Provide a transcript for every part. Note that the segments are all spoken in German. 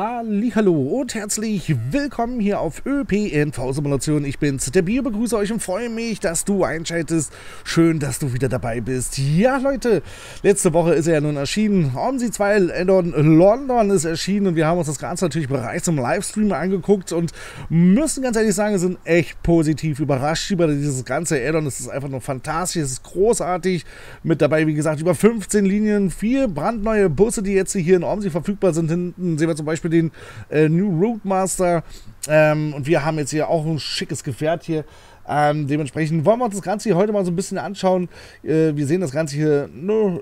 Hallihallo und herzlich willkommen hier auf ÖPNV-Simulation. Ich bin's, der Bio, begrüße euch und freue mich, dass du einschaltest. Schön, dass du wieder dabei bist. Ja, Leute, letzte Woche ist er ja nun erschienen. OMSI 2 London ist erschienen und wir haben uns das Ganze natürlich bereits im Livestream angeguckt und müssen ganz ehrlich sagen, wir sind echt positiv überrascht über dieses ganze Addon. Es ist einfach nur fantastisch, es ist großartig. Mit dabei, wie gesagt, über 15 Linien, 4 brandneue Busse, die jetzt hier in OMSI verfügbar sind. Hinten sehen wir zum Beispiel den New Routemaster und wir haben jetzt hier auch ein schickes Gefährt hier. Dementsprechend wollen wir uns das Ganze hier heute mal so ein bisschen anschauen. Wir sehen das Ganze hier,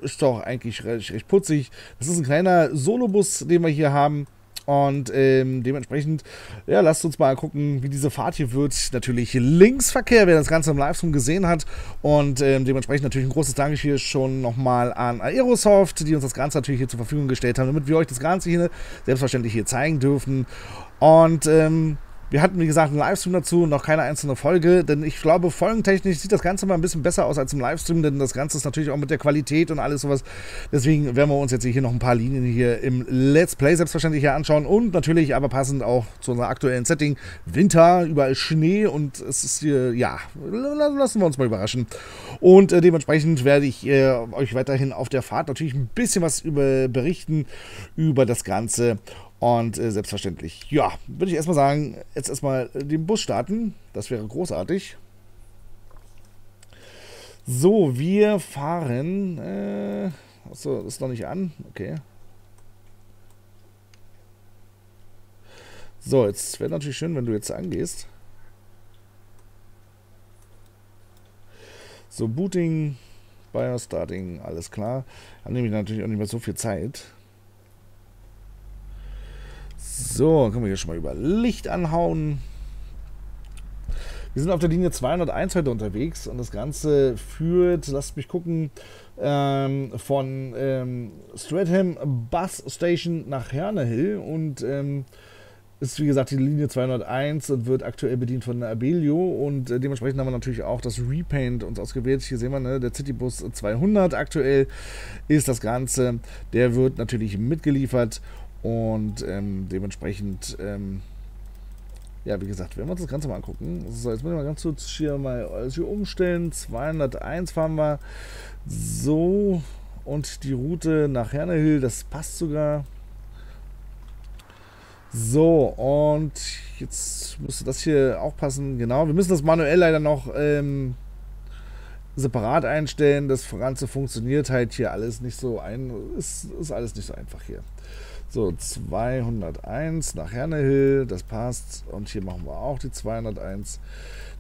ist doch eigentlich recht putzig. Das ist ein kleiner Solobus, den wir hier haben. Und dementsprechend, ja, lasst uns mal gucken, wie diese Fahrt hier wird. Natürlich Linksverkehr, wer das Ganze im Livestream gesehen hat. Und dementsprechend natürlich ein großes Dank hier schon nochmal an Aerosoft, die uns das Ganze natürlich hier zur Verfügung gestellt haben, damit wir euch das Ganze hier selbstverständlich hier zeigen dürfen. Und wir hatten, wie gesagt, einen Livestream dazu und noch keine einzelne Folge, denn ich glaube, folgentechnisch sieht das Ganze mal ein bisschen besser aus als im Livestream, denn das Ganze ist natürlich auch mit der Qualität und alles sowas. Deswegen werden wir uns jetzt hier noch ein paar Linien hier im Let's Play selbstverständlich hier anschauen und natürlich aber passend auch zu unserem aktuellen Setting. Winter, überall Schnee und es ist hier, ja, lassen wir uns mal überraschen. Und dementsprechend werde ich euch weiterhin auf der Fahrt natürlich ein bisschen was berichten über das Ganze. Und selbstverständlich, ja, würde ich erstmal sagen, jetzt erstmal den Bus starten. Das wäre großartig. So, wir fahren. Achso, ist noch nicht an. Okay. So, jetzt wäre natürlich schön, wenn du jetzt angehst. So, Booting, Bios, Starting, alles klar. Dann nehme ich natürlich auch nicht mehr so viel Zeit. So, können wir hier schon mal über Licht anhauen. Wir sind auf der Linie 201 heute unterwegs und das Ganze führt, lasst mich gucken, von Streatham Bus Station nach Herne Hill und ist wie gesagt die Linie 201 und wird aktuell bedient von Abellio und dementsprechend haben wir natürlich auch das Repaint uns ausgewählt. Hier sehen wir, ne, der Citybus 200 aktuell ist das Ganze. Der wird natürlich mitgeliefert. Und dementsprechend, ja, wie gesagt, werden wir uns das Ganze mal angucken. So, jetzt müssen wir mal ganz kurz hier mal alles hier umstellen. 201 fahren wir. So, und die Route nach Herne Hill, das passt sogar. So, und jetzt müsste das hier auch passen. Genau, wir müssen das manuell leider noch separat einstellen. Das Ganze funktioniert halt hier alles nicht so ist alles nicht so einfach hier. So, 201 nach Herne Hill, das passt. Und hier machen wir auch die 201.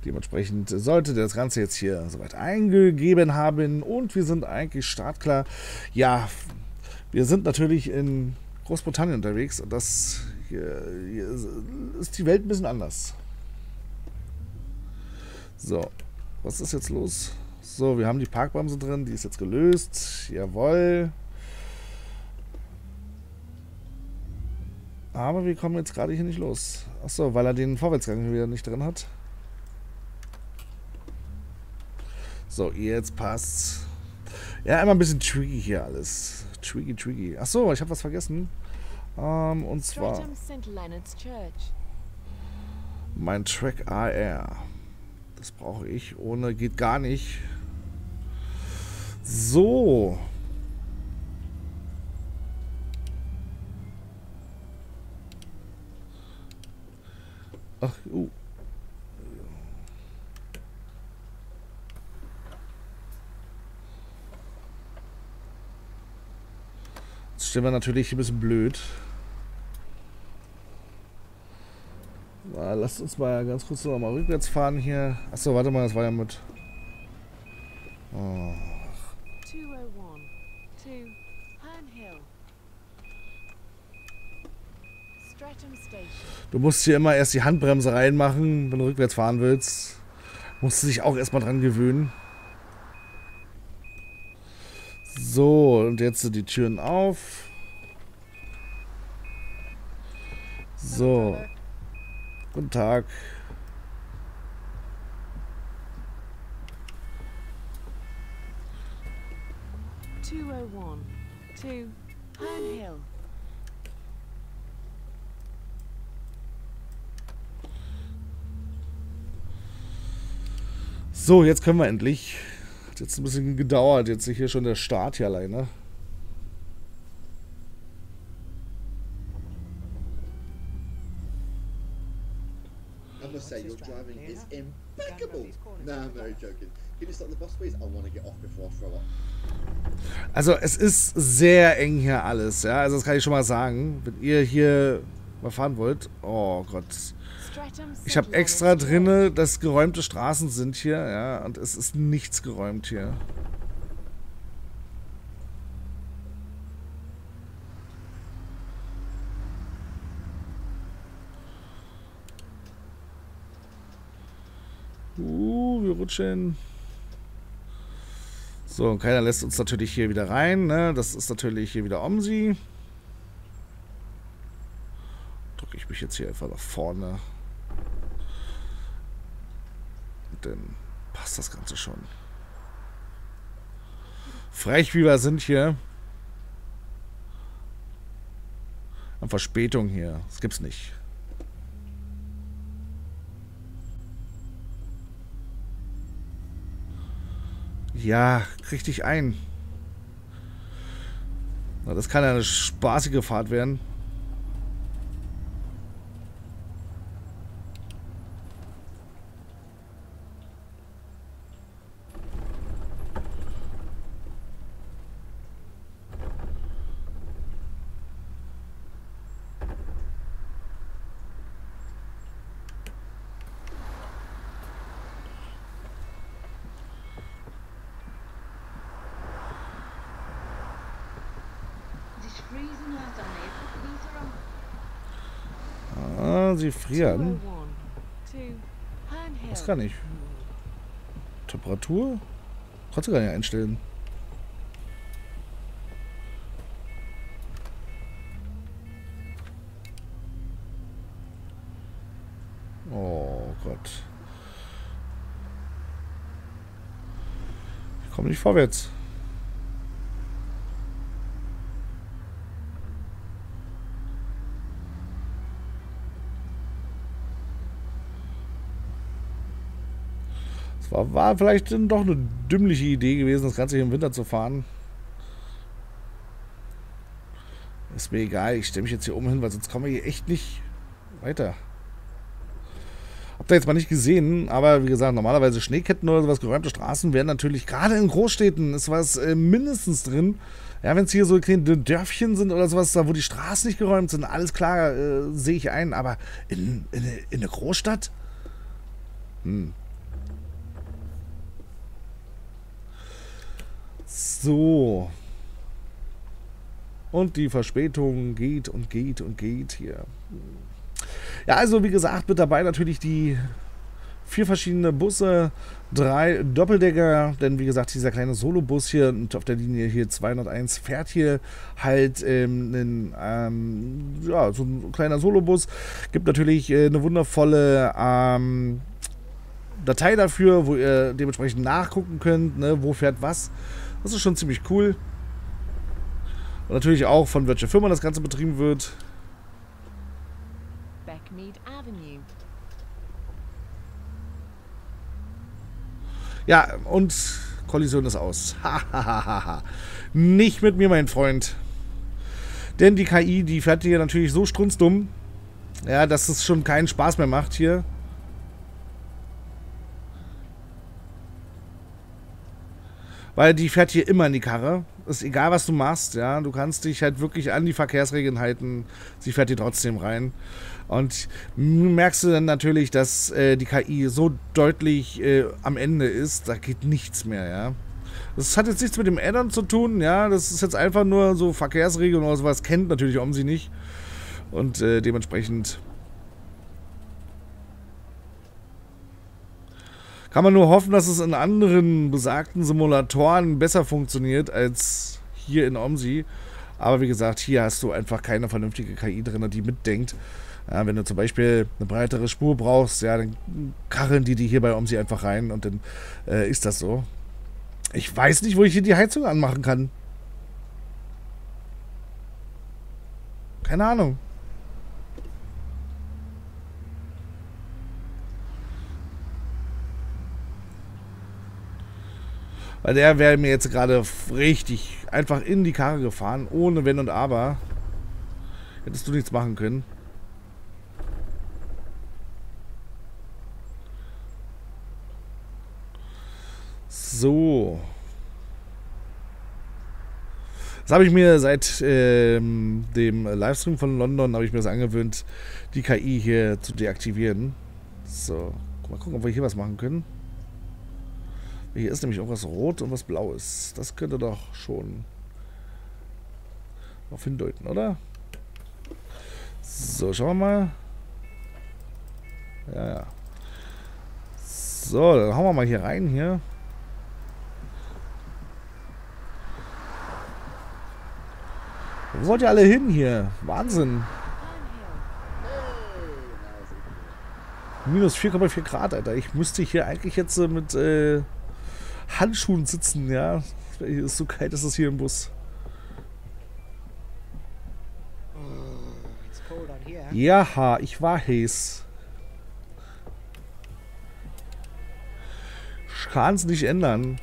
Dementsprechend sollte das Ganze jetzt hier soweit eingegeben haben. Und wir sind eigentlich startklar. Ja, wir sind natürlich in Großbritannien unterwegs. Und das hier ist die Welt ein bisschen anders. So, was ist jetzt los? So, wir haben die Parkbremse drin, die ist jetzt gelöst. Jawohl. Aber wir kommen jetzt gerade hier nicht los. Achso, weil er den Vorwärtsgang wieder nicht drin hat. So, jetzt passt's. Ja, immer ein bisschen tricky hier alles. Tricky. Achso, ich habe was vergessen. Und zwar mein TrackIR. Das brauche ich. Ohne geht gar nicht. So. Ach, Jetzt stehen wir natürlich ein bisschen blöd. Na, lasst uns mal ganz kurz noch mal rückwärts fahren hier. Achso, warte mal, das war ja mit. Oh. 201 to Herne Hill. Du musst hier immer erst die Handbremse reinmachen, wenn du rückwärts fahren willst. Musst du dich auch erstmal dran gewöhnen. So, und jetzt die Türen auf. So. Guten Tag. So, jetzt können wir endlich. Hat jetzt ein bisschen gedauert, jetzt hier schon der Start hier alleine. I must say, your driving is impeccable. No, I'm very joking. Can you stop the bus, please? I want to get off before I throw up. Also es ist sehr eng hier alles, ja, also das kann ich schon mal sagen, wenn ihr hier mal fahren wollt, oh Gott, ich habe extra drinne, dass geräumte Straßen sind hier, ja, und es ist nichts geräumt hier. Wir rutschen. So, und keiner lässt uns natürlich hier wieder rein, ne? Das ist natürlich hier wieder OMSI. Drücke ich mich jetzt hier einfach nach vorne. Und dann passt das Ganze schon. Frech wie wir sind hier. An Verspätung hier. Das gibt's nicht. Ja, krieg dich ein. Na, das kann ja eine spaßige Fahrt werden. Sie frieren. Das kann ich. Temperatur? Kannst du gar nicht einstellen. Oh Gott. Ich komme nicht vorwärts. War vielleicht doch eine dümmliche Idee gewesen, das Ganze hier im Winter zu fahren. Ist mir egal, ich stelle mich jetzt hier oben hin, weil sonst kommen wir hier echt nicht weiter. Habt ihr jetzt mal nicht gesehen, aber wie gesagt, normalerweise Schneeketten oder sowas, geräumte Straßen wären natürlich, gerade in Großstädten ist was mindestens drin. Ja, wenn es hier so kleine Dörfchen sind oder sowas, da wo die Straßen nicht geräumt sind, alles klar, sehe ich ein, aber in eine Großstadt? So. Und die Verspätung geht und geht und geht hier. Ja, also wie gesagt, mit dabei natürlich die 4 verschiedene Busse, 3 Doppeldecker, denn wie gesagt, dieser kleine Solobus hier und auf der Linie hier 201 fährt hier halt ja, so ein kleiner Solobus. Gibt natürlich eine wundervolle Datei dafür, wo ihr dementsprechend nachgucken könnt, ne, wo fährt was. Das ist schon ziemlich cool. Und natürlich auch, von welcher Firma das Ganze betrieben wird. Beckmead Avenue. Ja, und Kollision ist aus. Nicht mit mir, mein Freund. Denn die KI, die fährt hier natürlich so strunzdumm, ja, dass es schon keinen Spaß mehr macht hier. Weil die fährt hier immer in die Karre. Ist egal, was du machst, ja. Du kannst dich halt wirklich an die Verkehrsregeln halten. Sie fährt hier trotzdem rein. Und merkst du dann natürlich, dass die KI so deutlich am Ende ist, da geht nichts mehr, ja. Das hat jetzt nichts mit dem Addon zu tun, ja. Das ist jetzt einfach nur so Verkehrsregeln oder sowas. Kennt natürlich OMSI nicht. Und dementsprechend kann man nur hoffen, dass es in anderen besagten Simulatoren besser funktioniert als hier in OMSI. Aber wie gesagt, hier hast du einfach keine vernünftige KI drin, die mitdenkt. Ja, wenn du zum Beispiel eine breitere Spur brauchst, ja, dann karren die hier bei OMSI einfach rein und dann ist das so. Ich weiß nicht, wo ich hier die Heizung anmachen kann. Keine Ahnung. Weil der wäre mir jetzt gerade richtig einfach in die Karre gefahren, ohne Wenn und Aber. Hättest du nichts machen können. So. Das habe ich mir seit dem Livestream von London, habe ich mir das angewöhnt, die KI hier zu deaktivieren. So, mal gucken, ob wir hier was machen können. Hier ist nämlich auch was Rot und was Blaues. Das könnte doch schon darauf hindeuten, oder? So, schauen wir mal. Ja, ja. So, dann hauen wir mal hier rein hier. Wo wollt ihr alle hin hier? Wahnsinn. Minus 4,4 Grad, Alter. Ich müsste hier eigentlich jetzt mit Handschuhen sitzen, ja. So kalt ist es hier im Bus. Ja, ich war heiß. Ich kann's nicht ändern.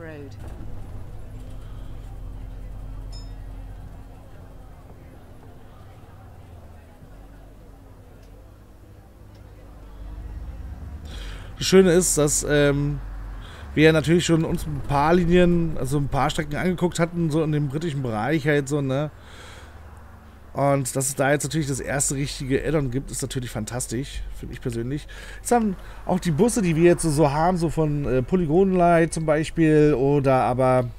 Road. Das Schöne ist, dass wir natürlich schon uns ein paar Linien, also ein paar Strecken angeguckt hatten, so in dem britischen Bereich halt so, ne? Und dass es da jetzt natürlich das erste richtige Add-on gibt, ist natürlich fantastisch, finde ich persönlich. Jetzt haben auch die Busse, die wir jetzt so haben, so von Polygon Light zum Beispiel oder aber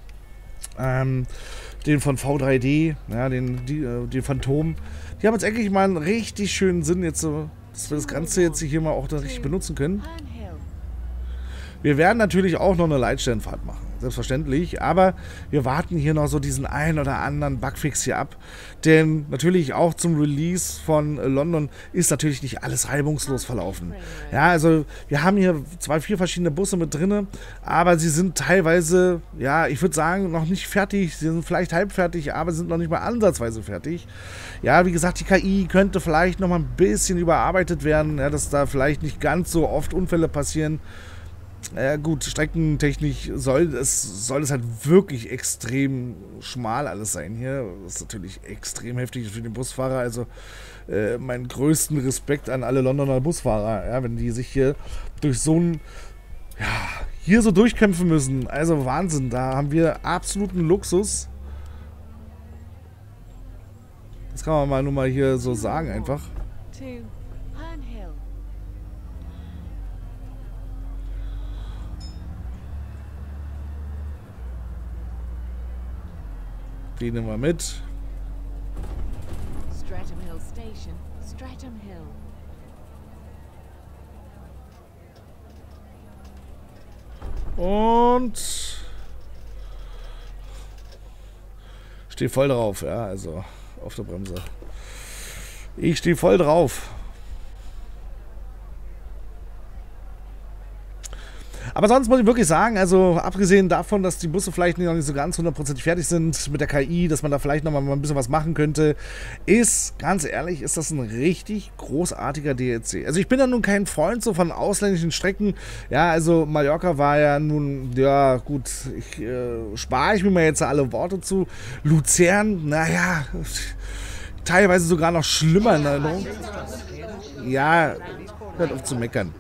den von V3D, ja, den Phantom, die haben jetzt endlich mal einen richtig schönen Sinn, jetzt so, dass wir das Ganze jetzt hier mal auch dann richtig benutzen können. Wir werden natürlich auch noch eine Leitstellenfahrt machen, selbstverständlich, aber wir warten hier noch so diesen einen oder anderen Bugfix hier ab, denn natürlich auch zum Release von London ist natürlich nicht alles reibungslos verlaufen. Ja, also wir haben hier vier verschiedene Busse mit drin, aber sie sind teilweise, ja, ich würde sagen, noch nicht fertig, sie sind vielleicht halbfertig, aber sie sind noch nicht mal ansatzweise fertig. Ja, wie gesagt, die KI könnte vielleicht noch mal ein bisschen überarbeitet werden, ja, dass da vielleicht nicht ganz so oft Unfälle passieren. Ja gut, streckentechnisch soll es halt wirklich extrem schmal alles sein hier. Das ist natürlich extrem heftig für den Busfahrer. Also meinen größten Respekt an alle Londoner Busfahrer, ja, wenn die sich hier durch so ein, ja, hier so durchkämpfen müssen. Also Wahnsinn, da haben wir absoluten Luxus. Das kann man mal nur mal hier so sagen einfach. Die nehmen wir mit. Streatham Hill Station, Streatham Hill. Und stehe voll drauf, ja, also auf der Bremse. Ich stehe voll drauf. Aber sonst muss ich wirklich sagen, also abgesehen davon, dass die Busse vielleicht noch nicht so ganz hundertprozentig fertig sind mit der KI, dass man da vielleicht noch mal ein bisschen was machen könnte, ist, ganz ehrlich, ist das ein richtig großartiger DLC. Also ich bin ja nun kein Freund so von ausländischen Strecken. Ja, also Mallorca war ja nun, ja gut, spare ich mir mal jetzt alle Worte zu. Luzern, naja, teilweise sogar noch schlimmer in Erinnerung. Ja, hört auf zu meckern.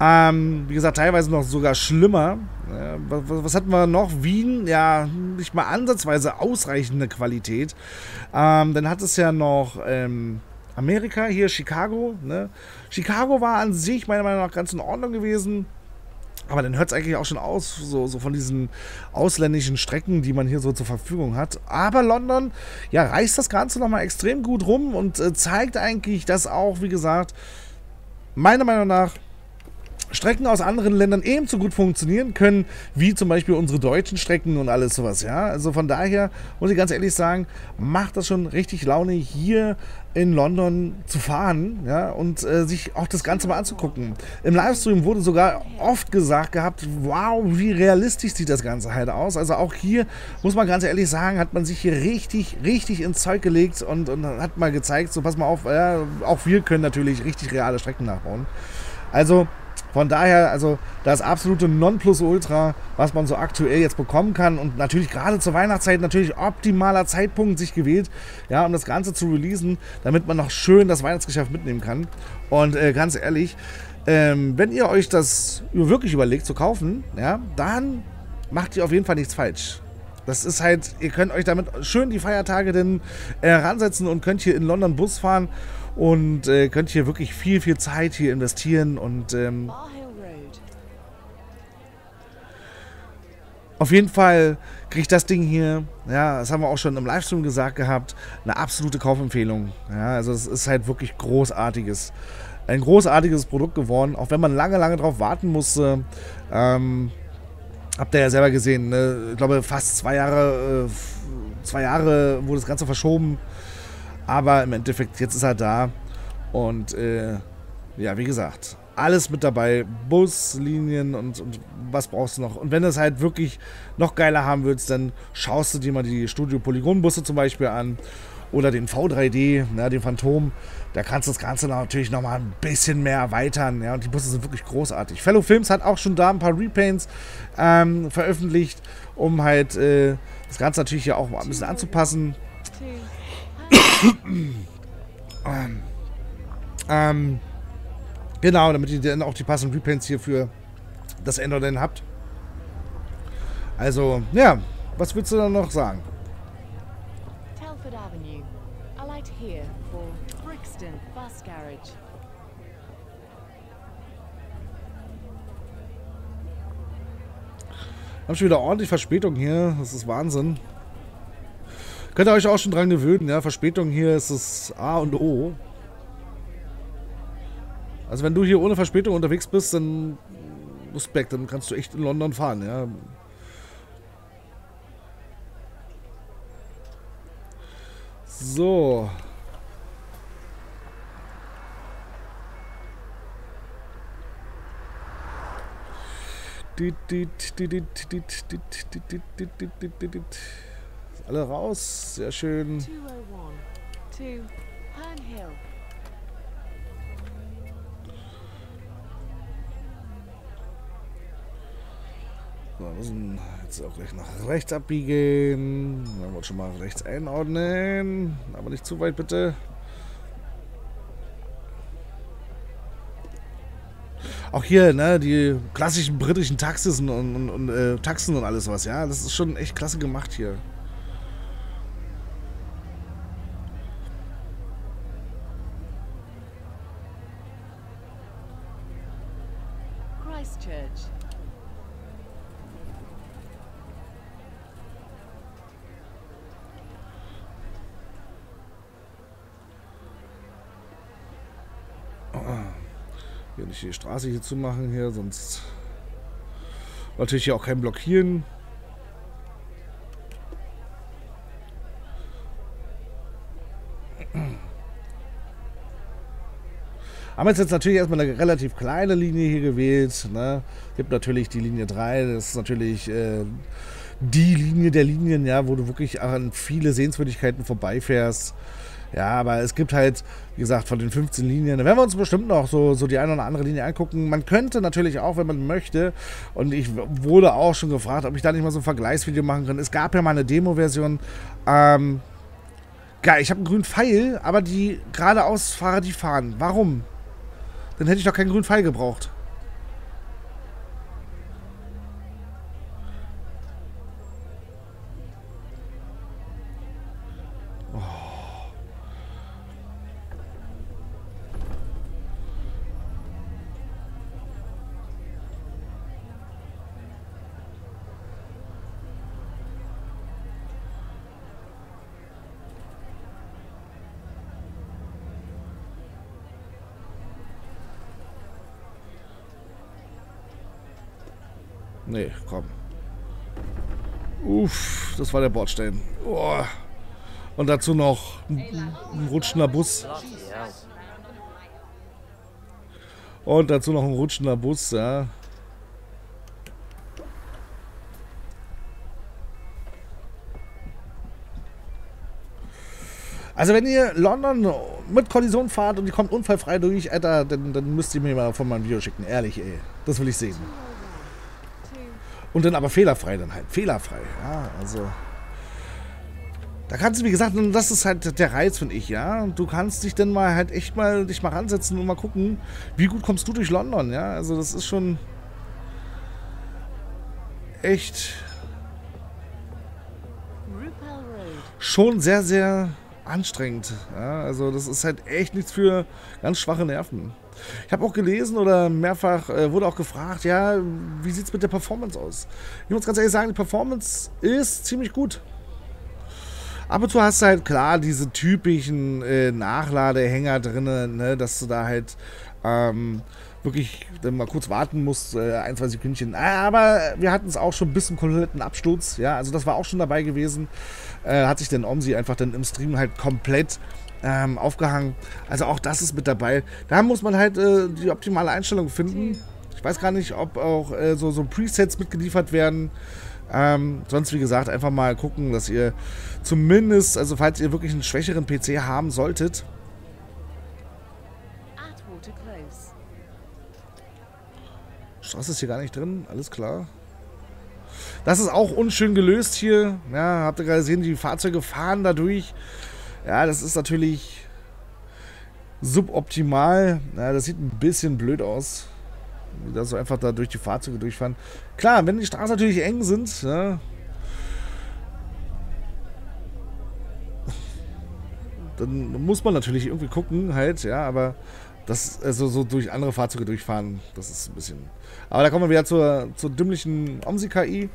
Wie gesagt, teilweise noch sogar schlimmer. Was hatten wir noch? Wien, ja, nicht mal ansatzweise ausreichende Qualität. Dann hat es ja noch Amerika, hier Chicago. Ne? Chicago war an sich meiner Meinung nach ganz in Ordnung gewesen. Aber dann hört es eigentlich auch schon aus, so von diesen ausländischen Strecken, die man hier so zur Verfügung hat. Aber London, ja, reißt das Ganze nochmal extrem gut rum und zeigt eigentlich, dass auch, wie gesagt, meiner Meinung nach Strecken aus anderen Ländern ebenso gut funktionieren können, wie zum Beispiel unsere deutschen Strecken und alles sowas, ja. Also von daher, muss ich ganz ehrlich sagen, macht das schon richtig Laune, hier in London zu fahren, ja, und sich auch das Ganze mal anzugucken. Im Livestream wurde sogar oft gesagt gehabt, wow, wie realistisch sieht das Ganze halt aus. Also auch hier, muss man ganz ehrlich sagen, hat man sich hier richtig ins Zeug gelegt und hat mal gezeigt, so pass mal auf, ja, auch wir können natürlich richtig reale Strecken nachbauen. Also von daher, also das absolute Nonplusultra, was man so aktuell jetzt bekommen kann und natürlich gerade zur Weihnachtszeit natürlich optimaler Zeitpunkt sich gewählt, ja, um das Ganze zu releasen, damit man noch schön das Weihnachtsgeschäft mitnehmen kann. Und ganz ehrlich, wenn ihr euch das wirklich überlegt zu kaufen, ja, dann macht ihr auf jeden Fall nichts falsch. Das ist halt, ihr könnt euch damit schön die Feiertage denn heransetzen und könnt hier in London Bus fahren und könnt hier wirklich viel Zeit hier investieren und auf jeden Fall kriegt das Ding hier, ja, das haben wir auch schon im Livestream gesagt gehabt, eine absolute Kaufempfehlung. Ja, also es ist halt wirklich großartiges, ein großartiges Produkt geworden, auch wenn man lange drauf warten musste. Habt ihr ja selber gesehen, ne? Ich glaube fast 2 Jahre, 2 Jahre wurde das Ganze verschoben, aber im Endeffekt jetzt ist er da und ja, wie gesagt, alles mit dabei, Buslinien und was brauchst du noch, und wenn du es halt wirklich noch geiler haben willst, dann schaust du dir mal die Studio-Polygon-Busse zum Beispiel an oder den V3D, ne, den Phantom. Da kannst du das Ganze natürlich noch mal ein bisschen mehr erweitern, ja, und die Busse sind wirklich großartig. Fellow Films hat auch schon da ein paar Repaints veröffentlicht, um halt das Ganze natürlich hier auch mal ein bisschen anzupassen. Genau, damit ihr dann auch die passenden Repaints hier für das Ender dann habt. Also, ja, was willst du dann noch sagen? Haben schon wieder ordentlich Verspätung hier, das ist Wahnsinn. Könnt ihr euch auch schon dran gewöhnen, ja? Verspätung hier ist das A und O. Also wenn du hier ohne Verspätung unterwegs bist, dann Respekt, dann kannst du echt in London fahren, ja. So. Alle raus, sehr schön. 201 to Herne Hill. So, wir müssen jetzt auch gleich nach rechts abbiegen. Dann wollen wir schon mal rechts einordnen. Aber nicht zu weit, bitte. Auch hier, ne, die klassischen britischen Taxis und Taxen und alles was, ja. Das ist schon echt klasse gemacht hier. Nicht die Straße hier zu machen hier, sonst natürlich hier auch kein Blockieren. Haben jetzt natürlich erstmal eine relativ kleine Linie hier gewählt, ne? Gibt natürlich die Linie 3, das ist natürlich die Linie der Linien, ja, wo du wirklich an viele Sehenswürdigkeiten vorbeifährst. Ja, aber es gibt halt, wie gesagt, von den 15 Linien, da werden wir uns bestimmt noch so die eine oder andere Linie angucken. Man könnte natürlich auch, wenn man möchte, und ich wurde auch schon gefragt, ob ich da nicht mal so ein Vergleichsvideo machen kann. Es gab ja mal eine Demo-Version. Geil, ich habe einen grünen Pfeil, aber die Geradeausfahrer, die fahren. Warum? Dann hätte ich doch keinen grünen Pfeil gebraucht. Nee, komm. Uff, das war der Bordstein. Oh. Und dazu noch ein rutschender Bus. Und dazu noch ein rutschender Bus, ja. Also wenn ihr London mit Kollision fahrt und ihr kommt unfallfrei durch, Alter, dann müsst ihr mir mal von meinem Video schicken. Ehrlich, ey. Das will ich sehen. Und dann aber fehlerfrei dann halt. Fehlerfrei. Ja, also. Da kannst du, wie gesagt, und das ist halt der Reiz, finde ich, ja. Du kannst dich dann mal halt echt mal dich mal ransetzen und mal gucken, wie gut kommst du durch London, ja. Also das ist schon echt schon sehr, sehr anstrengend. Ja? Also das ist halt echt nichts für ganz schwache Nerven. Ich habe auch gelesen oder mehrfach wurde auch gefragt, ja, wie sieht es mit der Performance aus? Ich muss ganz ehrlich sagen, die Performance ist ziemlich gut. Ab und zu hast du halt klar diese typischen Nachladehänger drin, ne, dass du da halt wirklich mal kurz warten musst, ein, zwei Sekündchen. Aber wir hatten es auch schon bis zum kompletten Absturz, ja, also das war auch schon dabei gewesen. Hat sich denn OMSI einfach dann im Stream halt komplett aufgehangen. Also auch das ist mit dabei. Da muss man halt die optimale Einstellung finden. Ich weiß gar nicht, ob auch so Presets mitgeliefert werden. Sonst, wie gesagt, einfach mal gucken, dass ihr zumindest, also falls ihr wirklich einen schwächeren PC haben solltet. Straße ist hier gar nicht drin, alles klar. Das ist auch unschön gelöst hier. Ja, habt ihr gerade gesehen, die Fahrzeuge fahren dadurch. Ja, das ist natürlich suboptimal. Ja, das sieht ein bisschen blöd aus. Da so einfach da durch die Fahrzeuge durchfahren. Klar, wenn die Straßen natürlich eng sind, ja, dann muss man natürlich irgendwie gucken, halt, ja, aber das, also so durch andere Fahrzeuge durchfahren, das ist ein bisschen. Aber da kommen wir wieder zur dümmlichen OMSI-KI.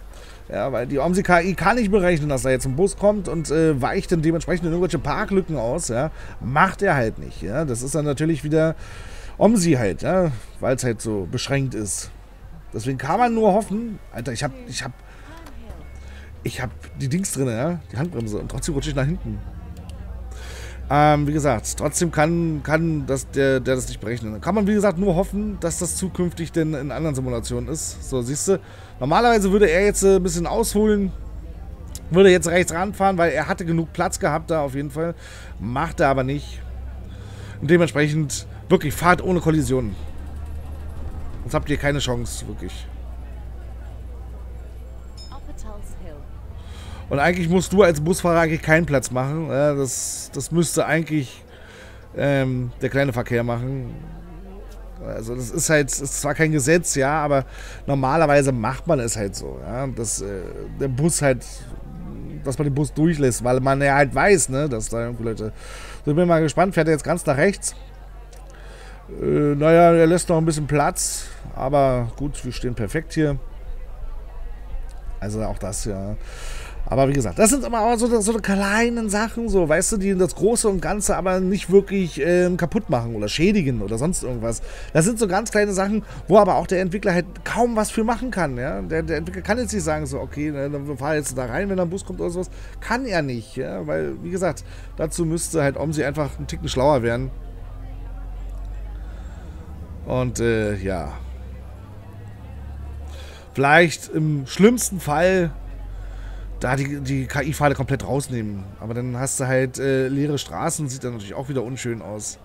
Ja, weil die OMSI-KI kann nicht berechnen, dass da jetzt ein Bus kommt und weicht dann dementsprechend in irgendwelche Parklücken aus, ja. Macht er halt nicht, ja. Das ist dann natürlich wieder OMSI halt, ja, weil es halt so beschränkt ist. Deswegen kann man nur hoffen, Alter, ich hab die Dings drin, ja, die Handbremse, und trotzdem rutsche ich nach hinten. Wie gesagt, trotzdem kann das der das nicht berechnen. Dann kann man, wie gesagt, nur hoffen, dass das zukünftig denn in anderen Simulationen ist. So, siehst du, normalerweise würde er jetzt ein bisschen ausholen, würde jetzt rechts ranfahren, weil er hatte genug Platz gehabt da auf jeden Fall. Macht er aber nicht. Und dementsprechend wirklich, fahrt ohne Kollision. Sonst habt ihr keine Chance, wirklich. Und eigentlich musst du als Busfahrer eigentlich keinen Platz machen. Das müsste eigentlich der kleine Verkehr machen. Also das ist halt, das ist zwar kein Gesetz, ja, aber normalerweise macht man es halt so, ja, dass der Bus halt, dass man den Bus durchlässt, weil man ja halt weiß, ne, dass da irgendwie Leute. So, ich bin mal gespannt, fährt er jetzt ganz nach rechts? Naja, er lässt noch ein bisschen Platz, aber gut, wir stehen perfekt hier. Also auch das, ja. Aber wie gesagt, das sind immer auch so kleine Sachen, so, weißt du, die das Große und Ganze aber nicht wirklich kaputt machen oder schädigen oder sonst irgendwas. Das sind so ganz kleine Sachen, wo aber auch der Entwickler halt kaum was für machen kann, ja. Der Entwickler kann jetzt nicht sagen, so, okay, dann fahr jetzt da rein, wenn da ein Bus kommt oder sowas. Kann er nicht, ja, weil, wie gesagt, dazu müsste halt OMSI einfach einen Ticken schlauer werden. Und ja, vielleicht im schlimmsten Fall da die KI-Pfade komplett rausnehmen. Aber dann hast du halt leere Straßen, sieht dann natürlich auch wieder unschön aus.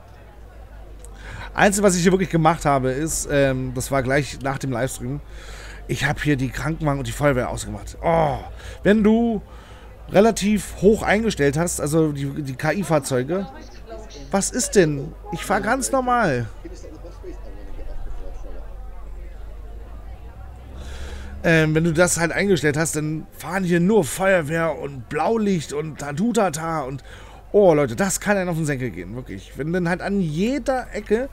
Einzige, was ich hier wirklich gemacht habe, ist, das war gleich nach dem Livestream, ich habe hier die Krankenwagen und die Feuerwehr ausgemacht. Oh, wenn du relativ hoch eingestellt hast, also die KI-Fahrzeuge, was ist denn? Ich fahre ganz normal. Wenn du das halt eingestellt hast, dann fahren hier nur Feuerwehr und Blaulicht und Tatutata und oh Leute, das kann einen auf den Senkel gehen, wirklich. Wenn dann halt an jeder Ecke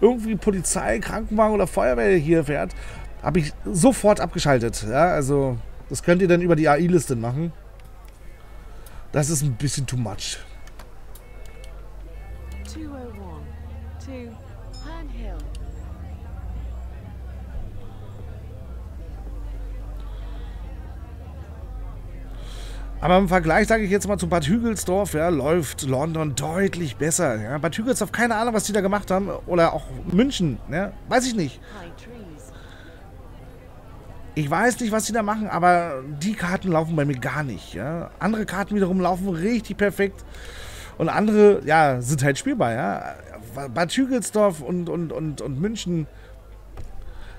irgendwie Polizei, Krankenwagen oder Feuerwehr hier fährt, habe ich sofort abgeschaltet. Ja, also das könnt ihr dann über die AI-Liste machen. Das ist ein bisschen too much. 201 to Herne Hill. Aber im Vergleich, sage ich jetzt mal, zu Bad Hügelsdorf, ja, läuft London deutlich besser. Ja. Bad Hügelsdorf, keine Ahnung, was die da gemacht haben. Oder auch München, ja, weiß ich nicht. Ich weiß nicht, was die da machen, aber die Karten laufen bei mir gar nicht. Ja. Andere Karten wiederum laufen richtig perfekt. Und andere, ja, sind halt spielbar. Ja. Bad Hügelsdorf und München.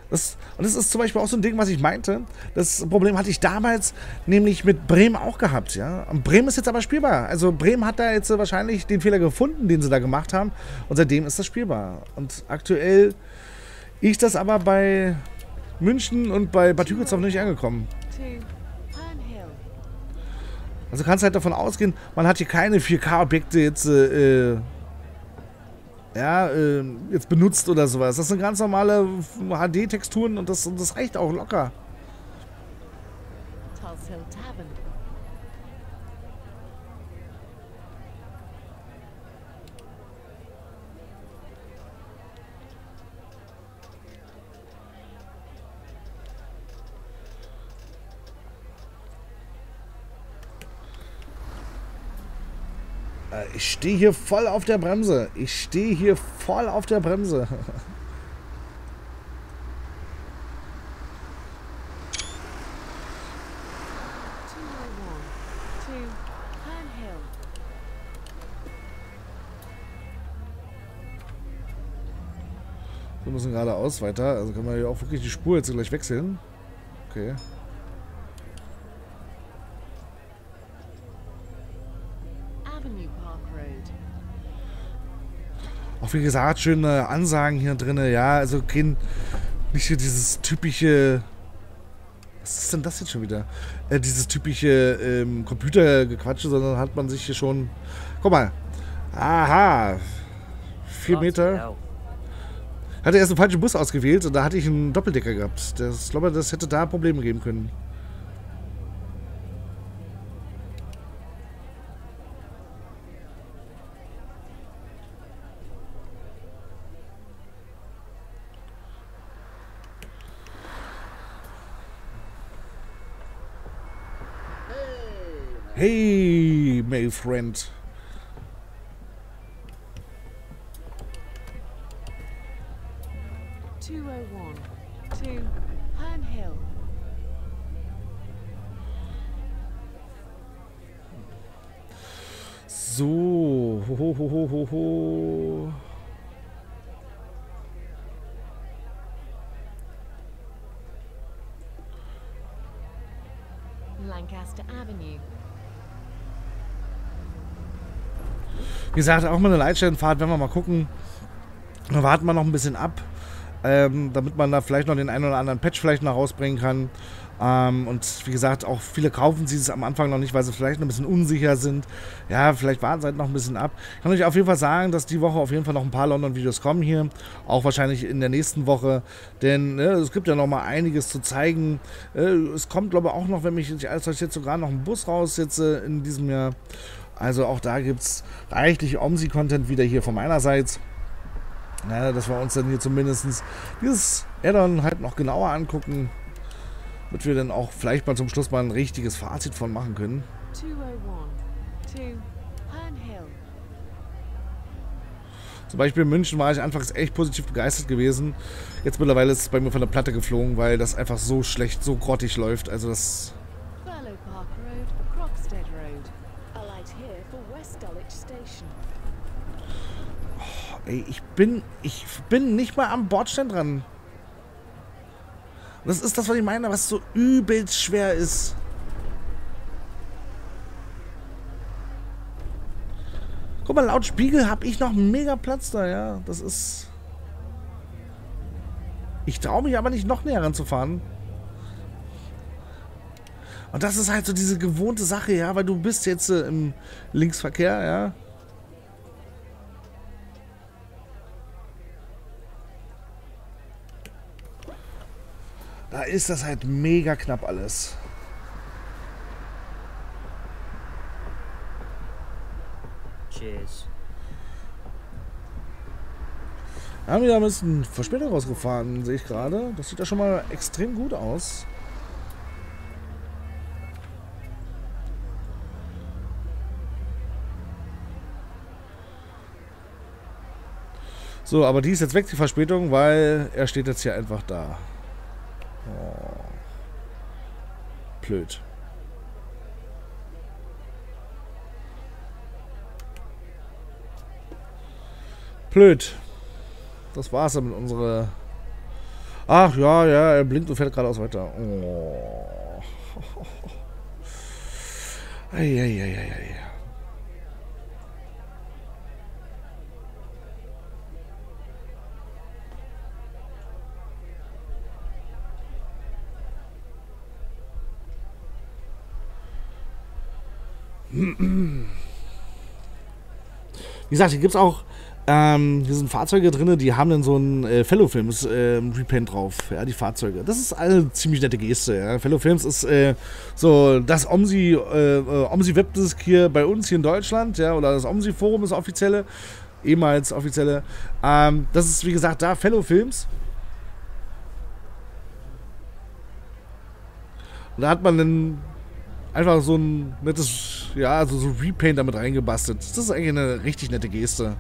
Das ist zum Beispiel auch so ein Ding, was ich meinte. Das Problem hatte ich damals nämlich mit Bremen auch gehabt. Ja? Und Bremen ist jetzt aber spielbar. Also Bremen hat da jetzt wahrscheinlich den Fehler gefunden, den sie da gemacht haben. Und seitdem ist das spielbar. Und aktuell ist das aber bei München und bei Bad Hügelsdorf noch nicht angekommen. Also kannst halt davon ausgehen, man hat hier keine 4K-Objekte jetzt jetzt benutzt oder sowas. Das sind ganz normale HD-Texturen und das reicht auch locker. Ich stehe hier voll auf der Bremse. Ich stehe hier voll auf der Bremse. Wir müssen geradeaus weiter. Also kann man hier auch wirklich die Spur jetzt gleich wechseln. Okay. Auch wie gesagt, schöne Ansagen hier drin, ja, also kein, nicht hier dieses typische, was ist denn das jetzt schon wieder, dieses typische Computergequatsche, sondern hat man sich hier schon, guck mal, aha, 4 Meter, hatte erst einen falschen Bus ausgewählt und da hatte ich einen Doppeldecker gehabt, das, ich glaube, das hätte da Probleme geben können. Hey, my friend. Herne Hill. So, ho. Lancaster Avenue. Wie gesagt, auch mal eine Leitstellenfahrt, wenn wir mal gucken. Dann warten wir noch ein bisschen ab, damit man da vielleicht noch den einen oder anderen Patch vielleicht noch rausbringen kann. Und wie gesagt, auch viele kaufen sie es am Anfang noch nicht, weil sie vielleicht noch ein bisschen unsicher sind. Ja, vielleicht warten sie halt noch ein bisschen ab. Ich kann euch auf jeden Fall sagen, dass die Woche auf jeden Fall noch ein paar London-Videos kommen hier. Auch wahrscheinlich in der nächsten Woche. Denn es gibt ja noch mal einiges zu zeigen. Es kommt, glaube ich, auch noch, wenn mich nicht alles täuscht, jetzt sogar noch ein Bus raus jetzt in diesem Jahr. Also auch da gibt es reichlich OMSI-Content wieder hier von meinerseits. Ja, dass wir uns dann hier zumindest dieses Add-on halt noch genauer angucken, damit wir dann auch vielleicht mal zum Schluss mal ein richtiges Fazit von machen können. 201, zum Beispiel in München war ich anfangs echt positiv begeistert gewesen. Jetzt mittlerweile ist es bei mir von der Platte geflogen, weil das einfach so schlecht, so grottig läuft. Also das... Ey, ich bin nicht mal am Bordstein dran. Das ist das, was ich meine, was so übelst schwer ist. Guck mal, laut Spiegel habe ich noch mega Platz da, ja. Das ist... Ich traue mich aber nicht, noch näher ranzufahren. Und das ist halt so diese gewohnte Sache, ja, weil du bist jetzt im Linksverkehr, ja. Da ist das halt mega knapp alles. Cheers. Da haben wir da ein bisschen Verspätung rausgefahren, sehe ich gerade. Das sieht ja schon mal extrem gut aus. So, aber die ist jetzt weg, die Verspätung, weil er steht jetzt hier einfach da. Oh. Blöd. Blöd. Das war's dann mit unserer... Ach ja, ja, er blinkt und fährt geradeaus weiter. Oh. Eieieiei. Wie gesagt, hier gibt es auch, hier sind Fahrzeuge drin, die haben dann so einen Fellow Films Repaint drauf, ja, die Fahrzeuge. Das ist eine ziemlich nette Geste, ja. Fellow Films ist so das OMSI Webdisk hier bei uns hier in Deutschland, ja, oder das OMSI Forum ist offizielle, ehemals offizielle. Das ist, wie gesagt, da Fellow Films. Und da hat man dann einfach so ein nettes, ja, also so Repaint damit reingebastelt. Das ist eigentlich eine richtig nette Geste.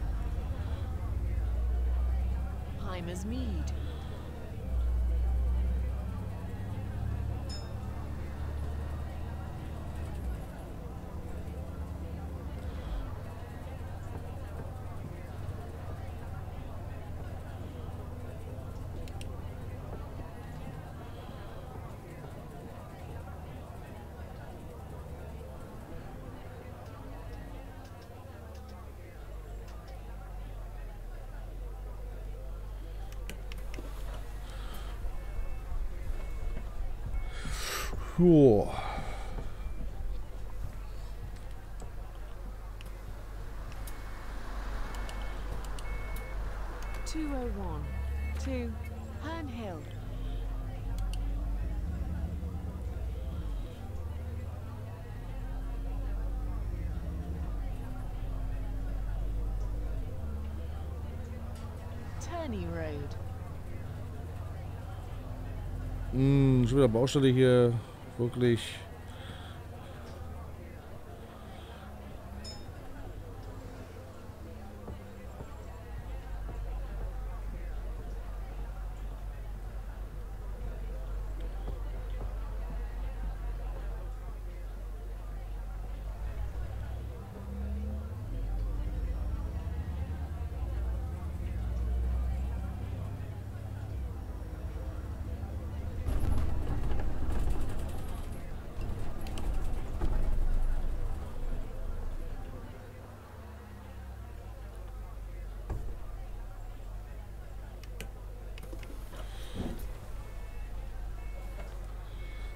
Cool. To Herne Hill. Turney Road. Schon wieder Baustelle hier. Wirklich.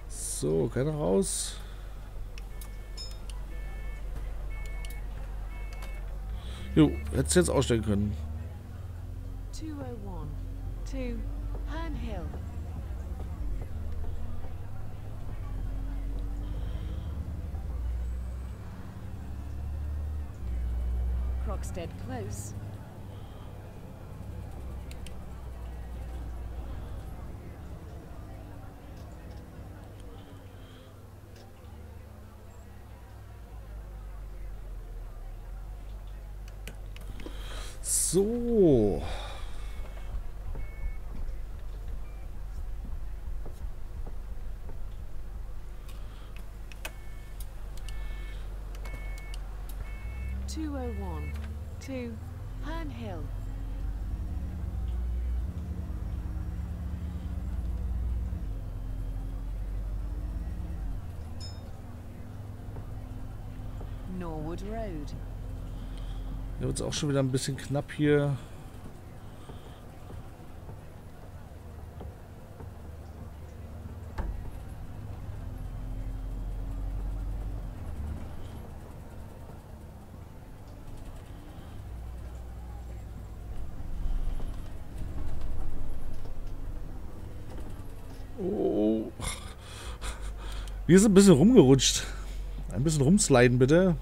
So, keiner raus. Jo, hättest du jetzt ausstellen können. 201 to Herne Hill. Croxted close. So. Two oh one to Herne Hill. Norwood Road. Da wird es auch schon wieder ein bisschen knapp hier. Oh. Wir sind ein bisschen rumgerutscht. Ein bisschen rumsliden, bitte.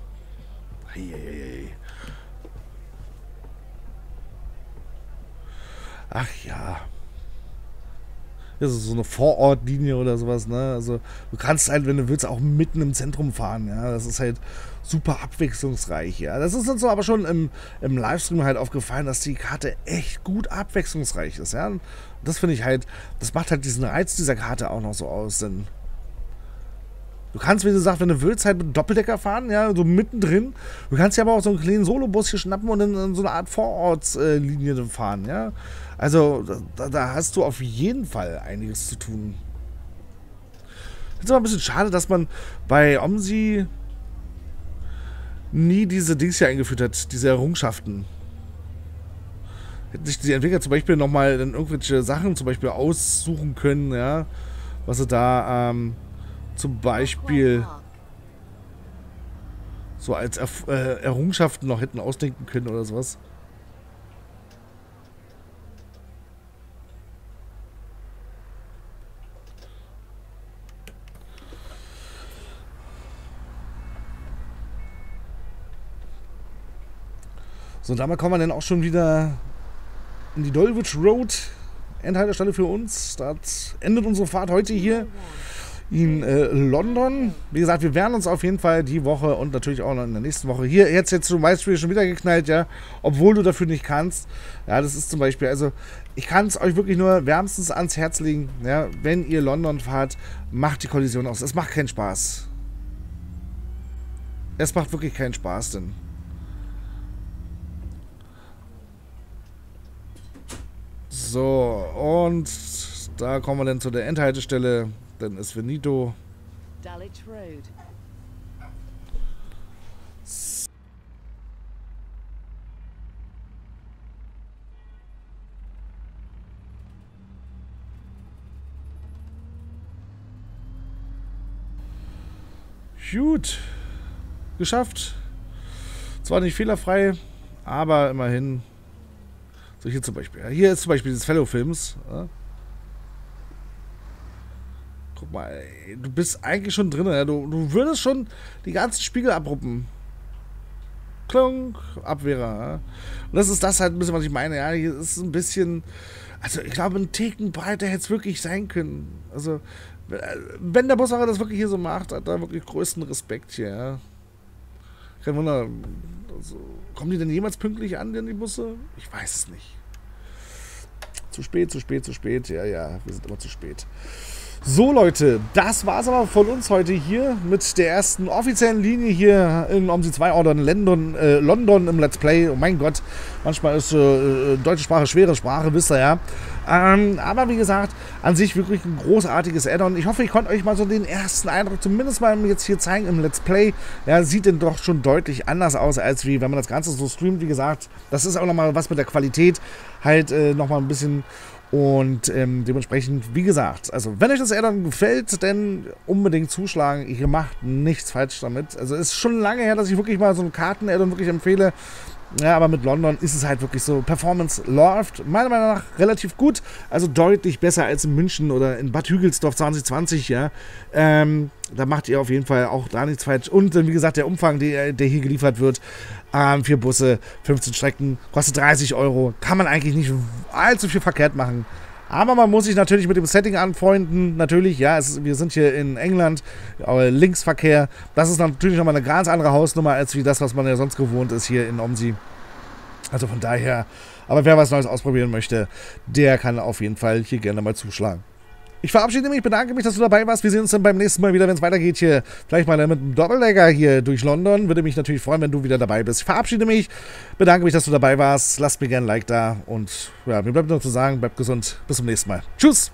Das ist so eine Vorortlinie oder sowas, ne? Also du kannst halt, wenn du willst, auch mitten im Zentrum fahren, ja? Das ist halt super abwechslungsreich, ja? Das ist uns so aber schon im Livestream halt aufgefallen, dass die Karte echt gut abwechslungsreich ist, ja? Und das finde ich halt, das macht halt diesen Reiz dieser Karte auch noch so aus, denn du kannst, wie gesagt, wenn du willst, halt mit einem Doppeldecker fahren, ja, so mittendrin. Du kannst ja aber auch so einen kleinen Solobus hier schnappen und in so eine Art Vorortslinie fahren, ja. Also, da hast du auf jeden Fall einiges zu tun. Ist aber ein bisschen schade, dass man bei OMSI nie diese Dings hier eingeführt hat, diese Errungenschaften. Hätten sich die Entwickler zum Beispiel nochmal dann irgendwelche Sachen zum Beispiel aussuchen können, ja, was sie da, zum Beispiel so als Errungenschaften noch hätten ausdenken können oder sowas. So, und damit kommen wir dann auch schon wieder in die Dulwich Road Endhaltestelle für uns. Das endet unsere Fahrt heute hier in London. Wie gesagt, wir werden uns auf jeden Fall die Woche und natürlich auch noch in der nächsten Woche hier, jetzt zum Beispiel schon wieder geknallt, ja, obwohl du dafür nicht kannst. Ja, das ist zum Beispiel, also ich kann es euch wirklich nur wärmstens ans Herz legen, ja, wenn ihr London fahrt, macht die Kollision aus. Es macht keinen Spaß. Es macht wirklich keinen Spaß, denn so, und da kommen wir dann zu der Endhaltestelle. Dann ist Veneto. Dulwich Road. Gut. Geschafft. Zwar nicht fehlerfrei, aber immerhin. So, hier zum Beispiel. Hier ist zum Beispiel das Fellow Films. Guck mal, ey, du bist eigentlich schon drin, ja? Du würdest schon die ganzen Spiegel abruppen. Klunk, Abwehrer. Ja? Und das ist das halt ein bisschen, was ich meine. Ja, hier ist ein bisschen, also ich glaube, ein Ticken breiter hätte es wirklich sein können. Also, wenn der Busfahrer das wirklich hier so macht, hat er wirklich größten Respekt hier. Ja? Kein Wunder. Also, kommen die denn jemals pünktlich an, denn die Busse? Ich weiß es nicht. Zu spät. Ja, wir sind immer zu spät. So Leute, das war's aber von uns heute hier mit der ersten offiziellen Linie hier in OMSI 2 oder in London im Let's Play. Oh mein Gott, manchmal ist deutsche Sprache schwere Sprache, wisst ihr ja. Aber wie gesagt, an sich wirklich ein großartiges Add-on. Ich hoffe, ich konnte euch mal so den ersten Eindruck zumindest mal jetzt hier zeigen im Let's Play. Ja, sieht denn doch schon deutlich anders aus, als wie wenn man das Ganze so streamt. Wie gesagt, das ist auch nochmal was mit der Qualität, halt nochmal ein bisschen. Und dementsprechend, wie gesagt, also wenn euch das Add-on gefällt, dann unbedingt zuschlagen. Ihr macht nichts falsch damit. Also es ist schon lange her, dass ich wirklich mal so ein Karten-Add-on wirklich empfehle. Ja, aber mit London ist es halt wirklich so. Performance läuft meiner Meinung nach relativ gut. Also deutlich besser als in München oder in Bad Hügelsdorf 2020, ja. Da macht ihr auf jeden Fall auch da nichts falsch. Und wie gesagt, der Umfang, der hier geliefert wird, 4 Busse, 15 Strecken, kostet 30 Euro. Kann man eigentlich nicht allzu viel verkehrt machen. Aber man muss sich natürlich mit dem Setting anfreunden. Natürlich, ja, wir sind hier in England, Linksverkehr. Das ist natürlich nochmal eine ganz andere Hausnummer, als wie das, was man ja sonst gewohnt ist hier in OMSI. Also von daher, aber wer was Neues ausprobieren möchte, der kann auf jeden Fall hier gerne mal zuschlagen. Ich verabschiede mich, bedanke mich, dass du dabei warst. Wir sehen uns dann beim nächsten Mal wieder, wenn es weitergeht hier. Vielleicht mal mit einem Doppeldecker hier durch London. Würde mich natürlich freuen, wenn du wieder dabei bist. Ich verabschiede mich, bedanke mich, dass du dabei warst. Lasst mir gerne ein Like da. Und ja, mir bleibt nur zu sagen, bleibt gesund. Bis zum nächsten Mal. Tschüss!